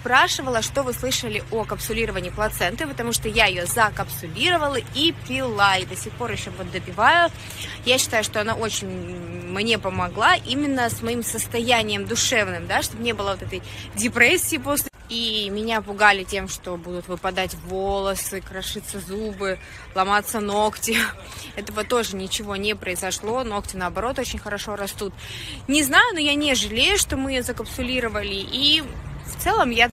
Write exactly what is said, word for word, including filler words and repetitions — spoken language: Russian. спрашивала, что вы слышали о капсулировании плаценты, потому что я ее закапсулировала и пила, и до сих пор еще вот допиваю. Я считаю, что она очень мне помогла именно с моим состоянием душевным, да, чтобы не было вот этой депрессии после. И меня пугали тем, что будут выпадать волосы, крошиться зубы, ломаться ногти. Этого тоже ничего не произошло. Ногти, наоборот, очень хорошо растут. Не знаю, но я не жалею, что мы ее закапсулировали. И в целом я...